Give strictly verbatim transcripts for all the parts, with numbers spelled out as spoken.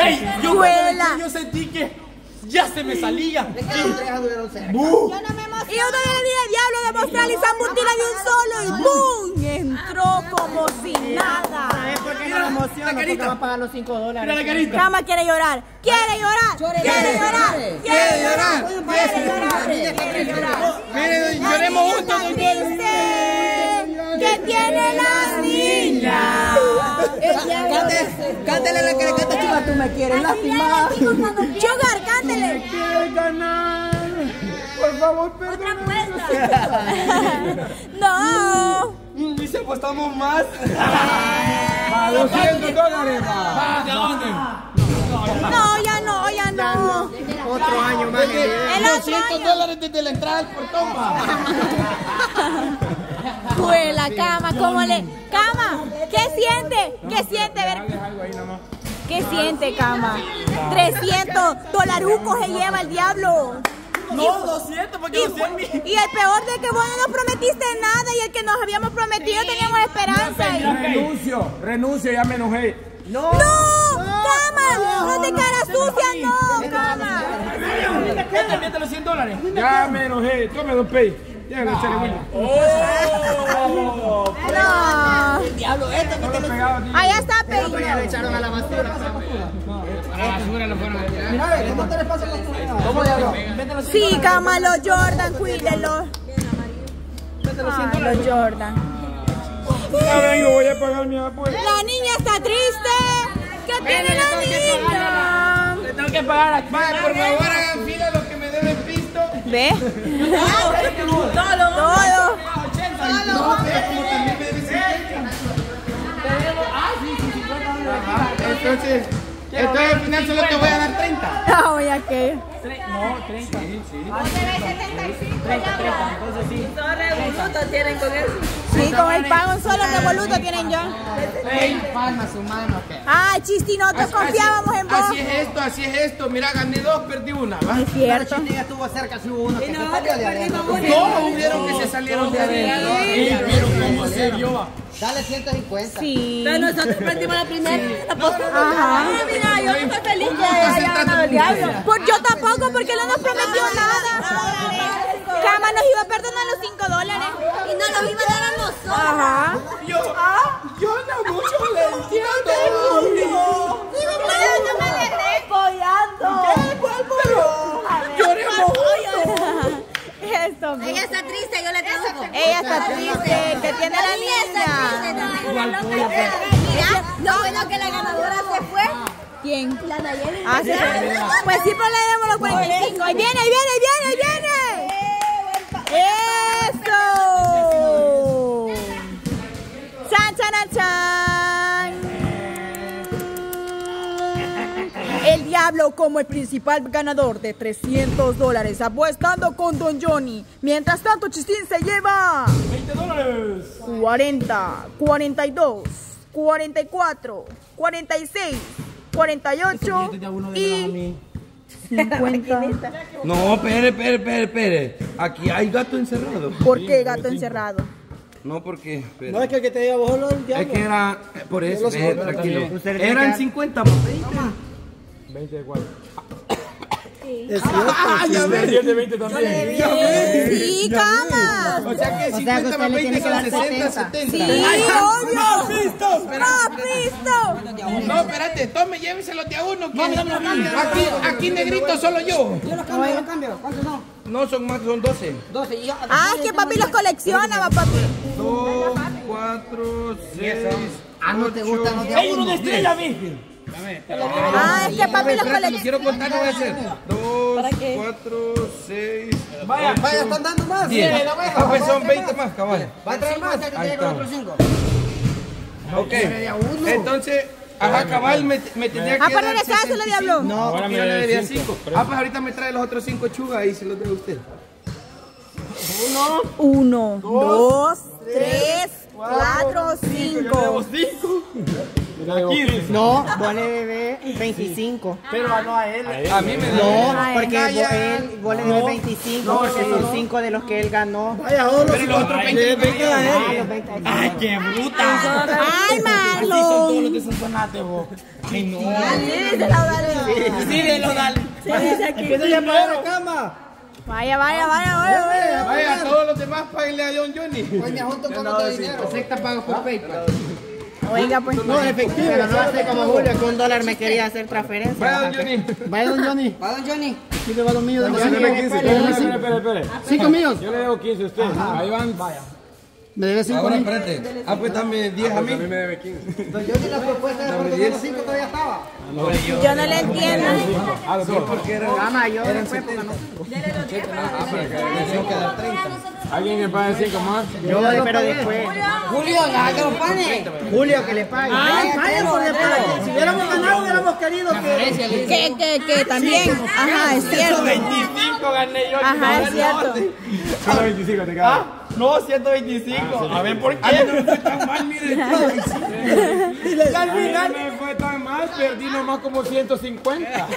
¡Ey! Yo, yo sentí que ya se me salía. Le quedaron tres, anduvieron cerca. ¡Bum! Yo no me emocioné. Y yo todavía le di el diablo de mostrarle esa mutila de un solo. Y ¡bum! Entró como sin nada. ¿Sabes por qué no me emociono? Porque va a pagar los cinco dólares. Mira la carita. Cama quiere llorar. Quiere llorar. Quiere llorar. Quiere llorar. Quiere llorar. Quiere llorar. Miren, lloremos juntos. ¿Qué tiene la niña? Cántele la que le canta Chiva, tú me quieres lastimar. Chogar, cántele. Tú me quieres ganar. Por favor, perdóname. Otra apuesta. No. Y si apostamos más. A doscientos dólares. ¿De dónde? No, ya no, ya no. Otro año más. doscientos dólares desde la entrada al portón. Fue la cama, ¿cómo le? Cama, ¿qué siente? ¿Qué siente? ¿Qué siente, cama? trescientos dolarucos se lleva el diablo. No, doscientos, porque doscientos. Y el peor de que vos no nos prometiste nada y el que nos habíamos prometido teníamos esperanza. Renuncio, renuncio, ya me enojé. No, cama, no te cara sucia, no, cama. ¿Qué los cien dólares? Ya me enojé, tome dos pay. Déjalo, no. Échale, Julio. ¡Oh! ¡Oh! ¡No! ¡El diablo este! No lo pegaba, tío. ¡Ahí está, Peña! ¡Ya le echaron a la basura! ¡A la basura lo fueron a tirar! Mira, ¿cómo te le pasa la basura? ¿Cómo diablo? Sí, cámalo, Jordan, cuídelo. Cámalo, Jordan. Ahora yo voy a pagar mi apuesta. ¡La niña está triste! ¿Qué tiene la niña? Le tengo que pagar aquí. Vaya, por favor, hagan fila los que me deben pisto. ¿Ve? Todo, todo. No, pero como también me dicen. Ah, sí, cincuenta dólares. Entonces, entonces al final solo te voy a dar treinta. Ah, voy a qué. No, treinta. Sí, sí. O te ves setenta y cinco. treinta, treinta. Entonces sí. Todo revoluto tienen con eso. Sí, con el pago solo revoluto tienen yo. Palmas, su mano. Ah, Chisti, nosotros confiábamos en vos. Así es esto, así es esto. Mira, gané dos, perdí una. Es cierto. Chisti ya estuvo cerca, si hubo uno. Todos hubieron que se salieron de adentro. Vieron cómo se vio. Dale ciento cincuenta. Sí. Pero nosotros perdimos la primera. Ajá. Mira, yo no estoy feliz. Yo tampoco, porque no nos prometió nada. Cama nos iba a perdonar los cinco dólares y no los iba a dar a nosotros. Ajá. Yo, ¿ah? Yo no mucho le entiendo. Digo, pero no me le estoy apoyando. ¿Qué? ¿Cuál murió? Lloremos juntos. Eso. Ella está triste, yo le traduzco. Ella está triste, que tiene la niña. Mira, lo bueno que la ganadora se fue. ¿Quién? La Nayeli. Ah, sí. Pues sí, pues le demos los cuarenta y cinco. Ahí viene, ahí viene, ahí viene, ahí viene. ¡Eso! ¡Chan, chan, chan! El diablo como el principal ganador de trescientos dólares, apuestando con Don Johnny. Mientras tanto, Chistín se lleva... veinte dólares. cuarenta, cuarenta y dos, cuarenta y cuatro, cuarenta y seis, cuarenta y ocho y... cincuenta. No, espere, espere, espere, espere. Aquí hay gato encerrado. ¿Por qué gato encerrado? No, porque... Espere. No, es que el que te llevó solo el diablo. Es que era... Por eso, espere, tranquilo. Eran cincuenta más veinte más. veinte de cuatro. ¡Ah, ya ves! veinte también. ¡Ya ves! ¡Sí, cama! O sea que cincuenta más veinte son sesenta, setenta. ¡Sí, obvio! ¡No, Cristo! ¡No, Cristo! No, espérate, tome, lléveselos de a uno. No, no, no, no, no, aquí, aquí negrito solo yo. Yo los cambio, los cambio. ¿Cuántos son? No, son más, son doce. doce y yo, ah, es que papi los colecciona, va papi. dos, cuatro, seis. Ah, no te gustan los de a uno. Hay uno de estrella, virgen. Ah, es que papi los colecciona. Quiero contar, lo voy a hacer. dos, cuatro, seis. Vaya, vaya, están dando más. Ah, pues son veinte más, cabal. Va a traer más. Ahí está. Ok, entonces... Ajá, cabal, me, me tenía que... Ah, para regresar, se lo diablo. No, ahora me le debía cinco. Ah, pues ahorita me trae los otros cinco chugas y se los debe usted. Uno. Uno. Dos. Tres. Cuatro. Cinco. Yo le debo cinco. quince. No, vos le debes veinticinco. Sí. Pero no a él. A, él, a mí me debes. No, porque a él, vos le debes no, veinticinco, no, porque son cinco de los que él ganó. Vaya, vos, pero los otros veinte quedan a él. Ay, qué puta. Ay, Marlon. Así son todos los que son sonates, vos. Ay, no. Sí, de los dale. Sí, de los dale. Empieza ya a pagar la cama. Vaya, vaya, vaya, vaya, vaya. Vaya, a todos los demás páguenle a John Johnny. Pues me junto con todo dinero. Acepta pagos por PayPal. Oiga, pues. No, efectivo. Pero no hace como Julio, que un dólar me quería hacer transferencia. Vaya, don Johnny. Vaya, don Johnny. Vaya, don Johnny. ¿Qué te va los míos? Espera, espera, espera. Cinco míos. Yo le debo quince a usted. Ahí van. Vaya. Me debe cinco. Ahora, espérate. Ah, pues dame diez a mí. A mí me debe quince. Don Johnny, la propuesta de parte los cinco todavía estaba. No, yo, yo no le entiendo. Ah, sí, porque era mayor. Eran setenta. Dele los diez para ah, que quedar treinta. ¿Alguien que pague cinco más? Yo, yo pero después. Julio, que lo pague. Julio, que le pague. Ay, pague por después. Si hubiéramos ganado, hubiéramos querido que... Que, que, que también. Ajá, es cierto. ciento veinticinco gané yo. Ajá, es cierto. ciento veinticinco te quedas. No, ciento veinticinco. A ver, ¿por qué? A mí no me fue tan mal, miren. A mí no me fue tan mal, perdí nomás como ciento cincuenta.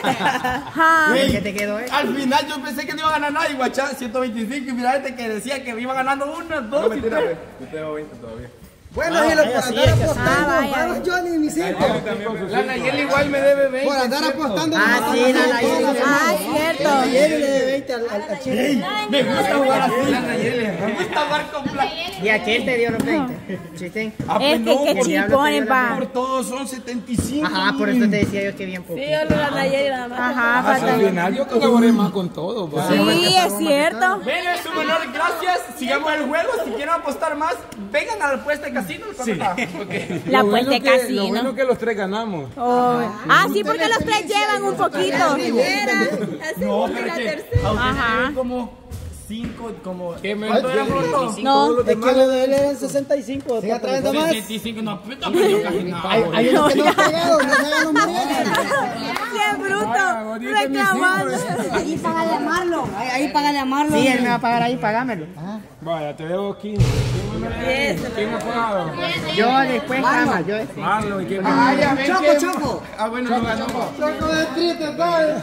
¿Qué te quedó? Al final yo pensé que no iba a ganar nadie, guachá, ciento veinticinco. Y mira este que decía que iba ganando una, dos y tres. Yo tengo veinte todavía. Bueno, y por andar apostando, yo ni mis hijos. La Nayeli igual me debe veinte. Por andar apostando. Ah, sí, la Nayeli. Ah, cierto. La Nayeli le debe veinte al Chile. Me gusta jugar así. La Nayeli. Me gusta jugar con plata. ¿Y a quién te dio los veinte? Chiste. Ah, pues no, por todos son setenta y cinco. Ajá, por eso te decía yo que bien poco. Sí, yo la Nayeli nada más. Ajá, falta. Al final yo colaboré más con todo. Sí, es cierto. Venga, su menor, gracias. Sigamos el juego. Si quieren apostar más, vengan a la apuesta que sí. Okay. La apuesta de casino. Que, lo bueno que los tres ganamos. Oh. Ah, sí, porque los tres llevan un poquito. La primera, la segunda y la tercera. Ajá. Como cinco, como... ¿Qué me ¿Cuánto eran los dos? No, es que le deben sesenta y cinco. ¿Se atraen de más? sesenta y cinco, no, puta, pero casi nada. Hay unos que no han pagado, no se hagan los millones. ¡Qué bruto! ¡Reclamando! Ahí págale a Marlon. Ahí págale a Marlon. Sí, él me va a pagar ahí, pagámelo. Vaya, te debo quince. ¿Quién me ha pagado? Yo después cama, yo después. Marlon, ¿quién me ha pagado? Choco, Choco. Ah, bueno, no ganó. Choco es triste, ¿sabes?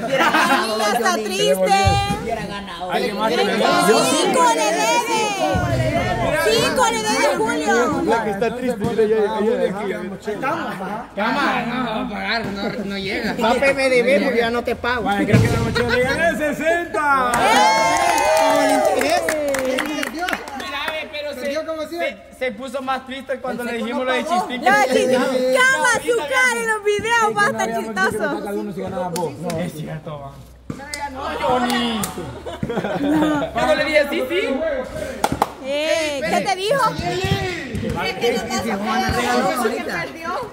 Está triste. Hubiera ganado. ¡Cinco le debe! ¡Cinco le debe, Julio! La que está triste, mira, ya llegamos. Estamos, ¿ah? Cama, no, vamos a pagar, no llega. Papi, me debe porque ya no te pago. Vale, creo que la mochila le gané sesenta. Se, se puso más triste cuando le dijimos lo de Chistico. ¡Cama, su cara en los videos! ¡Va a estar chistoso! No, es cierto, va. ¡Johnny! Cuando le dije sí, sí. ¿Qué te dijo?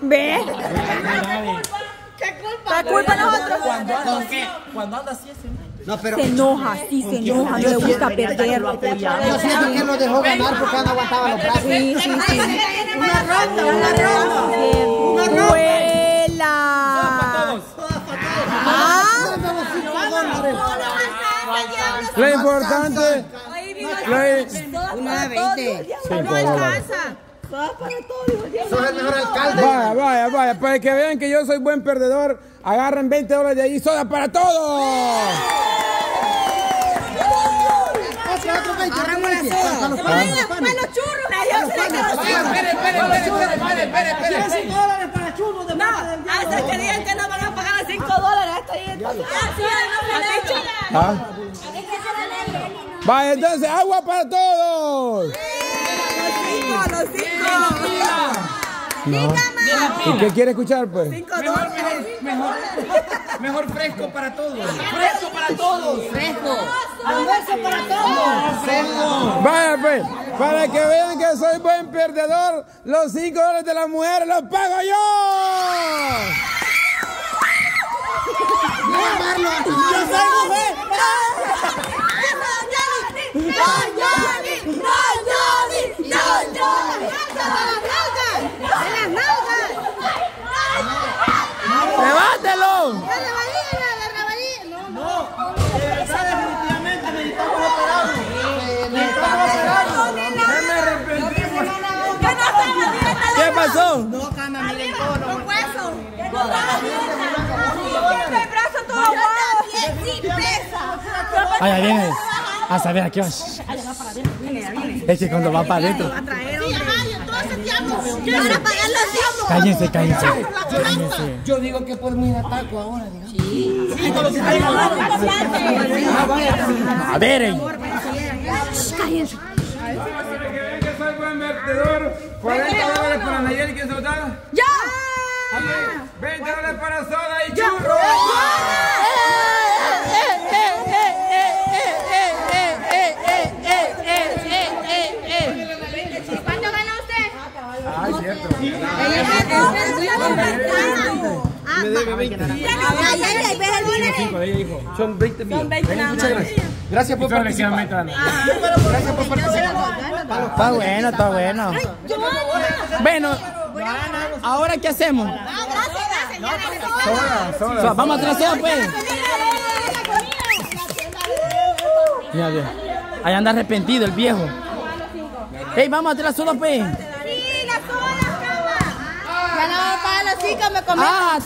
¿Ve? ¿Qué culpa? ¿Qué culpa nosotros? Cuando anda así, ese no, pero se enoja, sí, se enoja, no le gusta perderlo, apoyarlo. Yo siento que lo dejó ganar porque no aguantaba los brazos. Sí, sí, sí. Una ronda, una ronda. Una ronda. ¡Vuela! Lo importante. Una de veinte. No alcanza. Para todo, soy el mejor alcalde. Vaya, vaya, vaya. Para que vean que yo soy buen perdedor, agarren veinte dólares de ahí. ¡Soda para todos! Vaya, entonces, agua para todos. No. ¿Y qué quiere escuchar, pues? Cinco, mejor, dos, mejor, cinco, mejor, mejor fresco para todos. Fresco para todos. Fresco. Almuerzo para todos. Fresco. Vaya, pues, para que vean que soy buen perdedor, los cinco dólares de las mujeres los pago yo. ¡No, Johnny! ¡No, Johnny! ¡No, Johnny! ¡En las nalgas! ¡Levántelo! ¡La rabanilla, la rabanilla! ¡No, no! ¡Esa definitivamente necesitamos operarlo! ¡Necesitamos operarlo! ¡Ya me arrepentimos! ¿Qué pasó? No, cama, miren todo. sorpresa. Allá viene. A saber, aquí vas. Allá va para adentro. Es que cuando va para adentro. Cállense, cállense. Yo digo que podemos ir a taco ahora. Sí. A ver. Cállense. Soy buen vertedor, cuarenta dólares para Nayeli, ¿quién se lo da? ¡Yo! veinte dólares para soda y churro. ¿Cuánto ganó usted? Ah, es cierto. Me debe veinte. Son veinte mil. Muchas gracias. Gracias por participar. Gracias por participar. Está bueno, está bueno. Bueno, ahora qué hacemos. Sola, sola. Vamos a trasear, pues. Mira, mira. Ahí anda arrepentido el viejo. Ey, vamos a tirar solo, pues. Sí, la sola, cama. Ya no para las chicas me comí. Ah,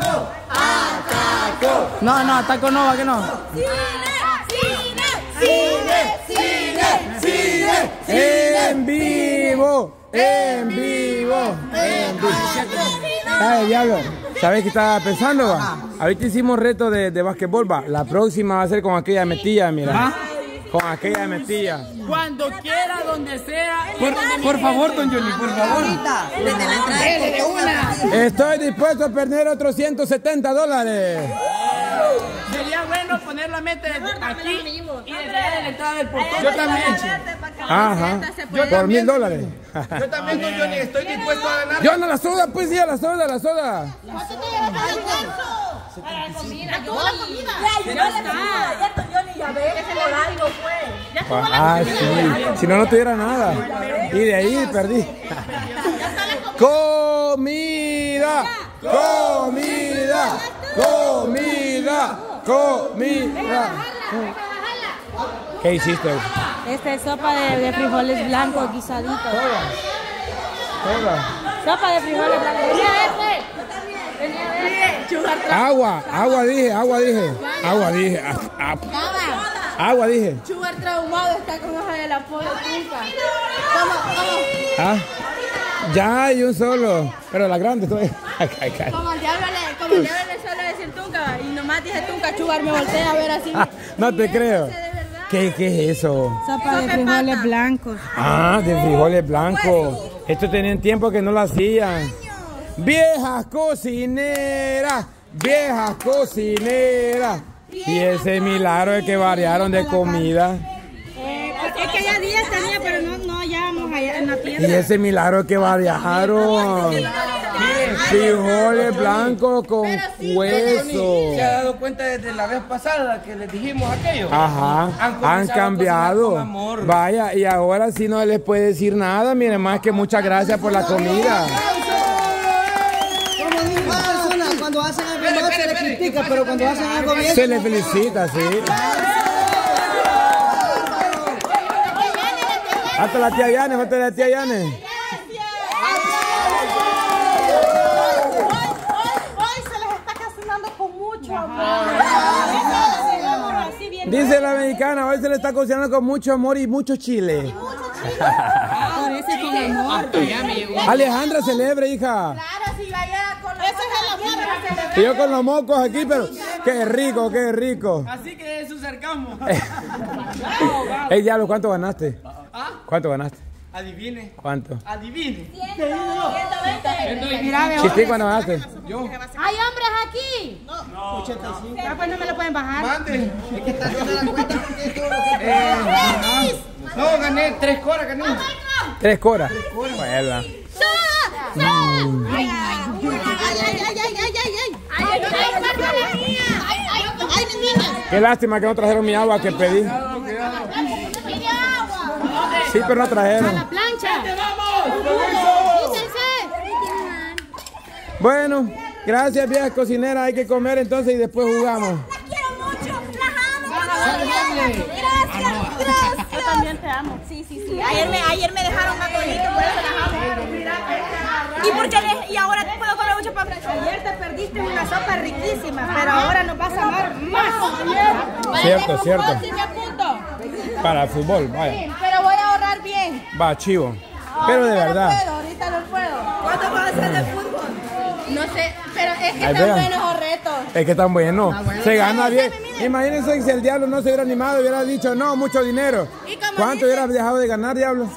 taco, taco. No, no, taco no, va que no. Cine, cine, cine, cine, en vivo, en vivo, en vivo. Ay, diablo, ¿sabes qué estaba pensando, va? Ahorita hicimos reto de, de basquetbol, va. La próxima va a ser con aquella metilla, mira. ¿Ah? Con aquella metilla. Cuando quiera, donde sea. Por, por favor, don Julio, por favor. Estoy dispuesto a perder otros ciento setenta dólares. Sería bueno poner la meta aquí y dejar la entrada del portón. Yo también. Ajá. Por mil dólares. Yo también, don Johnny, estoy dispuesto a ganar. Yo no la soda, pues sí, a la soda, a la soda. ¿Cuánto te llevas al almuerzo? Para la comida. A toda la comida. Ya está. Ya, Johnny, ya ves. Ese es el algo, pues. Ya estuvo la comida. Si no, no tuviera nada. Y de ahí perdí. Comida. Comida. Comida. Comida. ¿Qué hiciste? Esta es sopa de, de frijoles blancos guisaditos. Sopa. Sopa de frijoles blancos. Venía este. Venía agua, agua dije, agua dije. Agua dije. Agua dije. Chugar traumado está con hoja de la polla. Toma, toma. Ya hay un solo, pero la grande todavía. Como el diablo le, como el diablo le suele decir tunca, y nomás dije tunca, Chugar me voltea a ver así. Ah, no te creo. ¿Qué, ¿Qué es eso? Sopa de frijoles blancos. Ah, de frijoles blancos. Esto tenían tiempo que no lo hacían. Viejas cocineras, viejas cocineras. Y ese milagro de que variaron de comida. Es que ya días tenía, pero no, no llevamos allá en la tienda. Y ese milagro que variaron. Frijoles blancos con sí, hueso. ¿Se ha dado cuenta desde la vez pasada que les dijimos aquello? Ajá, han, han cambiado. Amor. Vaya, y ahora sí no les puede decir nada. Miren, más que muchas gracias por la comida. Como dicen las personas, cuando hacen algo mal se les critica, pero cuando hacen algo bien se les felicita, sí. Hasta la tía Yane, hasta la tía Yane. Dice la mexicana, hoy se le está cocinando con mucho amor y mucho chile. Alejandra celebra, hija. Claro, si vaya con los mocos. Yo con los mocos aquí, pero qué rico, qué rico. Así que es un sarcasmo. Ey, diablo, ¿cuánto ganaste? ¿Cuánto ganaste? Adivine. ¿Cuánto? Adivine. ciento veinte. Mira, Chistí, ¿cuándo ganaste? Yo. ¿Hay hombres aquí? No. No. ochenta y cinco. Ah, pues no me lo pueden bajar. Mande. Es que está haciendo la cuenta porque es todo lo que... Eh, no, gané tres coras, gané. Tres coras. Tres coras. Bueno. ¡Soda! ¡Ay, ay, ay, ay, ay, ay, ay! ¡Ay, ay, ay, niña! Qué lástima que no trajeron mi agua que pedí. Sí, pero no trajeron. ¡A la plancha! ¡Vamos! Bueno, gracias, viejas cocineras. Hay que comer entonces y después jugamos. ¡Las quiero mucho! ¡Las amo! ¡Gracias! ¡Gracias! Yo también te amo. Sí, sí, sí. Ayer me, ayer me dejaron más bonito, por eso las amo. Y, porque les, y ahora puedo comer mucho para Ayer te perdiste una sopa riquísima, pero ahora nos vas a amar más. Cierto, cierto. Para el fútbol, vaya. Sí, pero voy a ahorrar bien. Va, chivo. Pero de verdad. Ahorita no puedo. ¿Cuánto vas a hacer de fútbol? No sé, pero es que están buenos los retos. Es que están buenos. Se gana bien. Imagínense si el diablo no se hubiera animado, hubiera dicho, no, mucho dinero. ¿Cuánto hubieras dejado de ganar, diablo?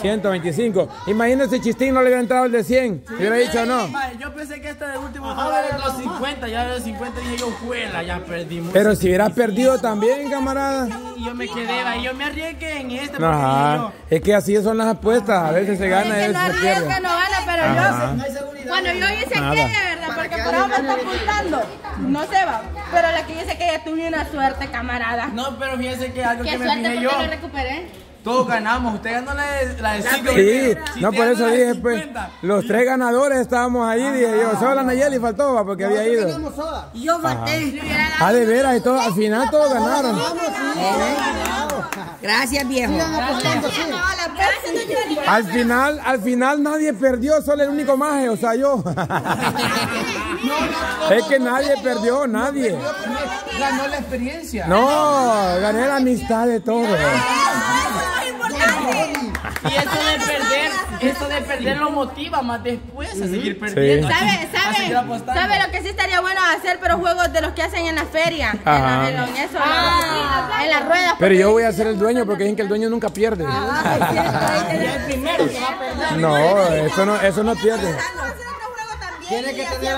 ciento veinticinco. Imagínense si Chistín no le hubiera entrado el de cien. Sí, hubiera dicho no. Yo pensé que este de último juego era los cincuenta. Ya de los cincuenta dije yo, juela, ya perdimos. Pero si hubieras perdido también, camarada. Y yo me quedé, y yo me arriesgué en este. Ajá. Es que así son las apuestas. A veces se gana y a veces se pierde. Que no gana, pero yo sé. Bueno, yo hice que, ¿verdad? Porque por ahora me está apuntando. No se va. Pero la que dice que ya tuve una suerte, camarada. No, pero fíjense que algo que me fijé yo. ¿Qué recuperé? Todos ganamos, usted ganó la de cinco. Sí, no, por eso dije, pues, los tres ganadores estábamos ahí, dije yo, solo la Nayeli faltó, porque había ido. Yo voté. Ah, de veras, y todo, al final todos ganaron. Gracias, viejo. Al final, al final nadie perdió, solo el único maje, o sea, yo. Es que nadie perdió, nadie. Ganó la experiencia. No, gané la amistad de todos. Y eso de perder, eso de perder lo motiva más después a seguir perdiendo. Sí. ¿Sabe, sabe, sabe lo que sí estaría bueno hacer, pero juegos de los que hacen en la feria, en, la, en, eso, ah, en las ruedas. Pero yo voy a ser el dueño porque dicen que el dueño nunca pierde. Ah, es el primero que va a perder. No, eso no, eso no pierde. Tiene que, tener,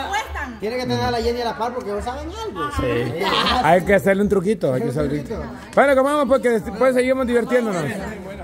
tiene que tener a la Jenny a la par porque no saben algo. Sí. Hay que hacerle un truquito. Hay que hacerle un truquito. Bueno, comamos porque después seguimos divirtiéndonos.